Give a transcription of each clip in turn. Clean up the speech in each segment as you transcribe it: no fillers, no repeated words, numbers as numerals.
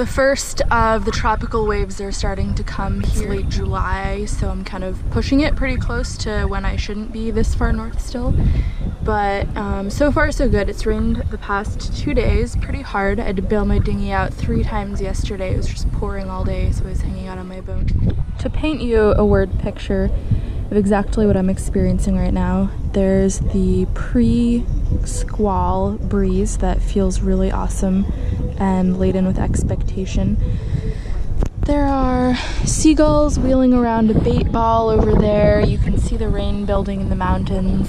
The first of the tropical waves are starting to come here. It's late July, so I'm kind of pushing it pretty close to when I shouldn't be this far north still. But so far so good. It's rained the past 2 days pretty hard. I had to bail my dinghy out 3 times yesterday. It was just pouring all day, so I was hanging out on my boat. To paint you a word picture of exactly what I'm experiencing right now, there's the pre-squall breeze that feels really awesome and laden with expectation. There are seagulls wheeling around a bait ball over there. You can see the rain building in the mountains.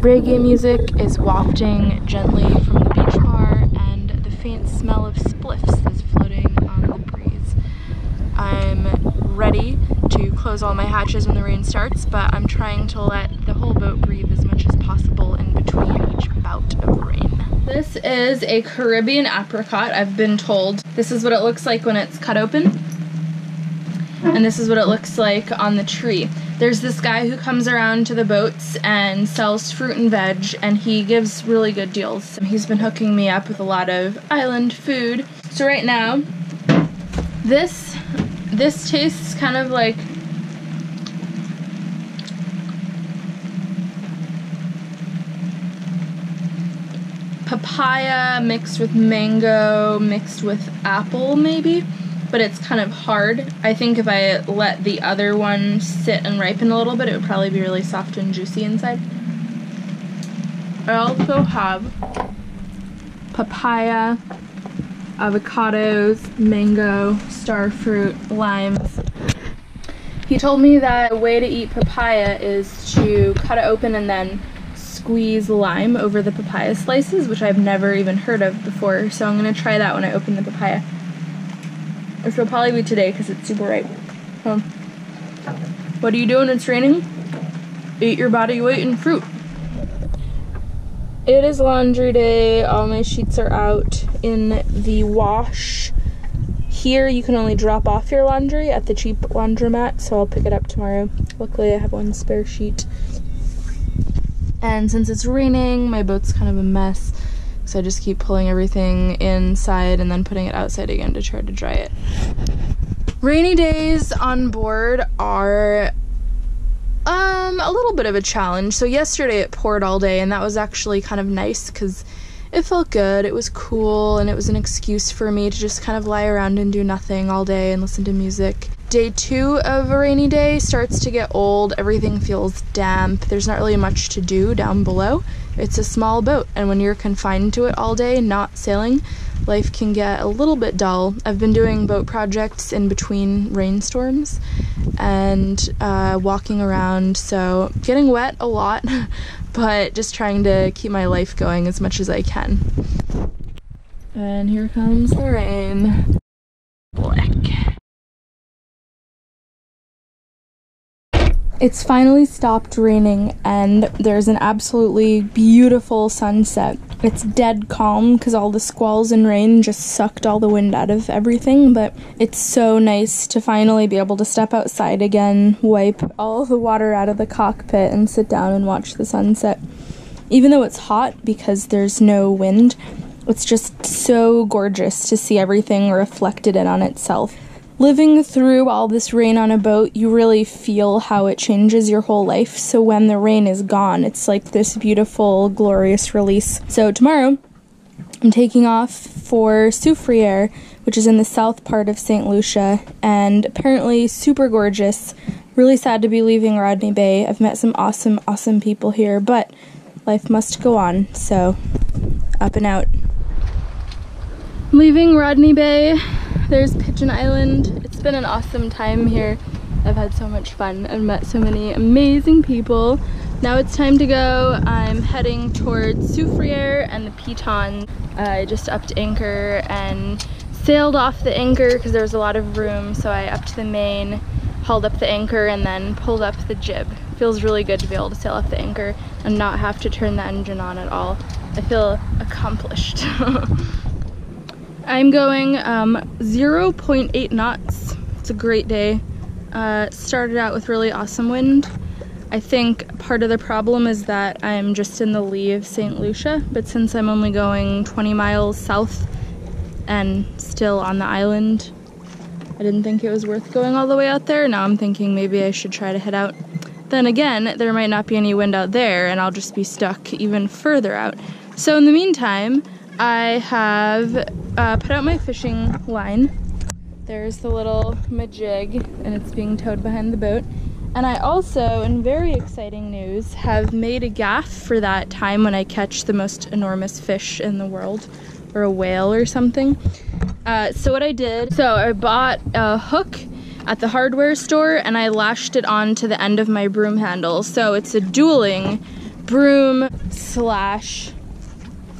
Reggae music is wafting gently from the beach bar, and the faint smell of spliffs is floating on the breeze. I'm ready to close all my hatches when the rain starts, but I'm trying to let the whole boat breathe as much as possible in between each bout of rain. This is a Caribbean apricot, I've been told. This is what it looks like when it's cut open, and this is what it looks like on the tree. There's this guy who comes around to the boats and sells fruit and veg, and he gives really good deals. He's been hooking me up with a lot of island food. So right now, this tastes kind of like papaya mixed with mango mixed with apple maybe, but it's kind of hard. I think if I let the other one sit and ripen a little bit, it would probably be really soft and juicy inside. I also have papaya, avocados, mango, star fruit, limes. He told me that a way to eat papaya is to cut it open and then squeeze lime over the papaya slices, which I've never even heard of before, so I'm gonna try that when I open the papaya, which will probably be today because it's super ripe. So, what do you do when it's raining? Eat your body weight in fruit. It is laundry day. All my sheets are out in the wash. Here you can only drop off your laundry at the cheap laundromat, so I'll pick it up tomorrow. Luckily I have one spare sheet. And since it's raining, my boat's kind of a mess, so I just keep pulling everything inside and then putting it outside again to try to dry it. Rainy days on board are a little bit of a challenge. So yesterday it poured all day, and that was actually kind of nice because it felt good, it was cool, and it was an excuse for me to just kind of lie around and do nothing all day and listen to music. Day 2 of a rainy day starts to get old. Everything feels damp. There's not really much to do down below. It's a small boat, and when you're confined to it all day, not sailing, life can get a little bit dull. I've been doing boat projects in between rainstorms and walking around, so getting wet a lot, but just trying to keep my life going as much as I can. And here comes the rain. Black. It's finally stopped raining, and there's an absolutely beautiful sunset. It's dead calm because all the squalls and rain just sucked all the wind out of everything, but it's so nice to finally be able to step outside again, wipe all the water out of the cockpit, and sit down and watch the sunset. Even though it's hot because there's no wind, it's just so gorgeous to see everything reflected in on itself. Living through all this rain on a boat, you really feel how it changes your whole life. So when the rain is gone, it's like this beautiful, glorious release. So tomorrow, I'm taking off for Soufrière, which is in the south part of St. Lucia, and apparently super gorgeous. Really sad to be leaving Rodney Bay. I've met some awesome, awesome people here, but life must go on, so up and out. Leaving Rodney Bay. There's Pigeon Island. It's been an awesome time here. I've had so much fun and met so many amazing people. Now it's time to go. I'm heading towards Soufrière and the Pitons. I just upped anchor and sailed off the anchor because there was a lot of room, so I upped the main, hauled up the anchor, and then pulled up the jib. Feels really good to be able to sail off the anchor and not have to turn the engine on at all. I feel accomplished. I'm going 0.8 knots. It's a great day. Started out with really awesome wind. I think part of the problem is that I'm just in the lee of St. Lucia, but since I'm only going 20 miles south, and still on the island. I didn't think it was worth going all the way out there. Now I'm thinking maybe I should try to head out. Then again, there might not be any wind out there and I'll just be stuck even further out. So in the meantime, I have put out my fishing line. There's the little majig and it's being towed behind the boat. And I also, in very exciting news, have made a gaff for that time when I catch the most enormous fish in the world, or a whale or something. So what I did, I bought a hook at the hardware store and I lashed it on to the end of my broom handle. So it's a dueling broom slash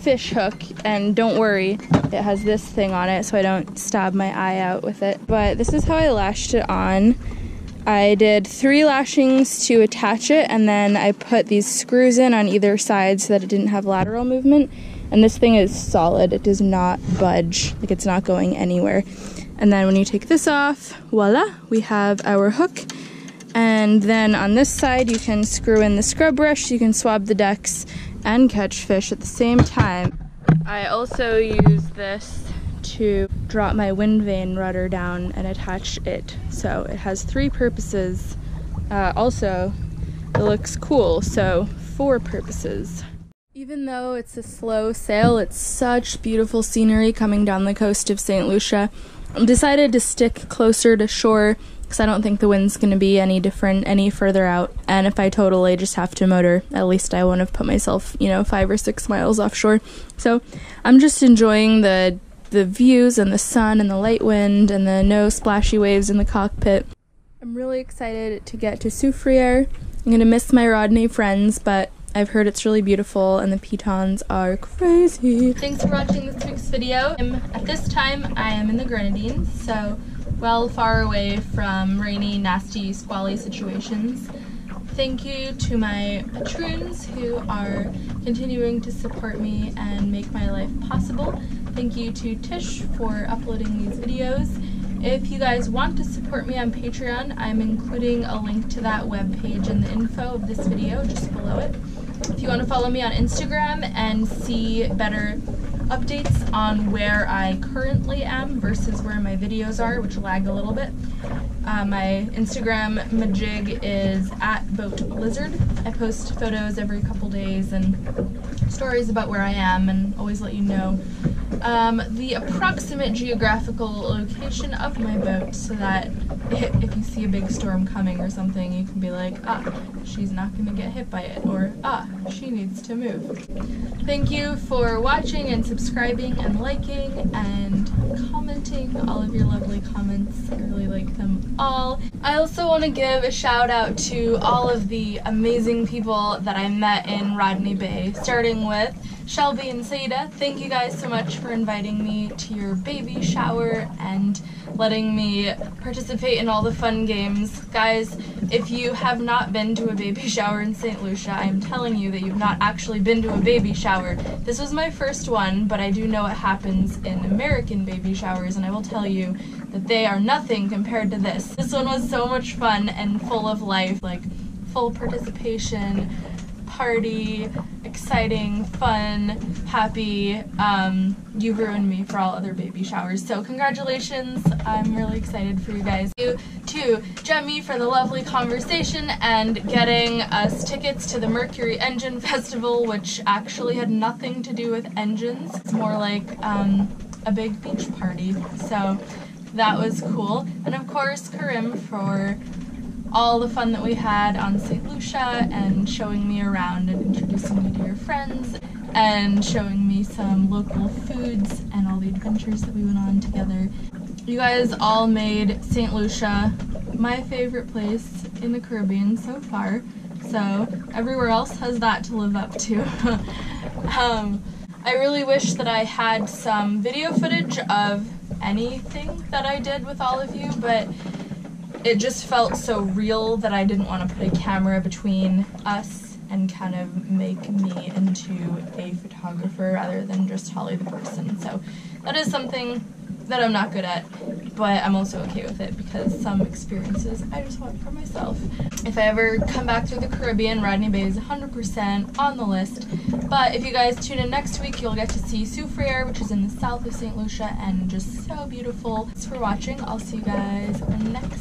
fish hook, and don't worry, it has this thing on it so I don't stab my eye out with it. But this is how I lashed it on. I did 3 lashings to attach it, and then I put these screws in on either side so that it didn't have lateral movement. And this thing is solid, it does not budge, like it's not going anywhere. And then when you take this off, voila, we have our hook. And then on this side you can screw in the scrub brush, you can swab the decks and catch fish at the same time. I also use this to drop my wind vane rudder down and attach it. So it has 3 purposes. Also, it looks cool, so 4 purposes. Even though it's a slow sail, it's such beautiful scenery coming down the coast of St. Lucia. I decided to stick closer to shore because I don't think the wind's going to be any different any further out. And if I total, I just have to motor. At least I won't have put myself, you know, 5 or 6 miles offshore. So I'm just enjoying the views and the sun and the light wind and the no splashy waves in the cockpit. I'm really excited to get to Soufrière. I'm gonna miss my Rodney friends, but I've heard it's really beautiful and the pitons are crazy. Thanks for watching this week's video. At this time, I am in the Grenadines, so well far away from rainy, nasty, squally situations. Thank you to my patrons who are continuing to support me and make my life possible. Thank you to Tish for uploading these videos. If you guys want to support me on Patreon, I'm including a link to that webpage in the info of this video, just below it. If you want to follow me on Instagram and see better updates on where I currently am versus where my videos are, which lag a little bit. My Instagram majig is @BoatLizard. I post photos every couple days and stories about where I am and always let you know the approximate geographical location of my boat so that if you see a big storm coming or something, you can be like, ah, she's not going to get hit by it, or ah, she needs to move. Thank you for watching and subscribing and liking and commenting, all of your lovely comments. I really like them all. I also want to give a shout out to all of the amazing people that I met in Rodney Bay, starting with Shelby and Saida. Thank you guys so much for inviting me to your baby shower and letting me participate in all the fun games. Guys, if you have not been to a baby shower in St. Lucia, I am telling you that you've not actually been to a baby shower. This was my first one, but I do know what happens in American baby showers, and I will tell you that they are nothing compared to this. This one was so much fun and full of life, like full participation, party, exciting, fun, happy. You ruined me for all other baby showers, so congratulations. I'm really excited for you guys. Thank you to Jemmy for the lovely conversation and getting us tickets to the Mercury Engine Festival, which actually had nothing to do with engines. It's more like a big beach party, so that was cool. And of course, Karim for all the fun that we had on St. Lucia and showing me around and introducing me to your friends and showing me some local foods and all the adventures that we went on together. You guys all made St. Lucia my favorite place in the Caribbean so far, so everywhere else has that to live up to. I really wish that I had some video footage of anything that I did with all of you, but it just felt so real that I didn't want to put a camera between us and kind of make me into a photographer rather than just Holly the person. So that is something that I'm not good at, but I'm also okay with it because some experiences I just want for myself. If I ever come back through the Caribbean, Rodney Bay is 100% on the list. But if you guys tune in next week, you'll get to see Soufrière, which is in the south of St. Lucia and just so beautiful. Thanks for watching. I'll see you guys next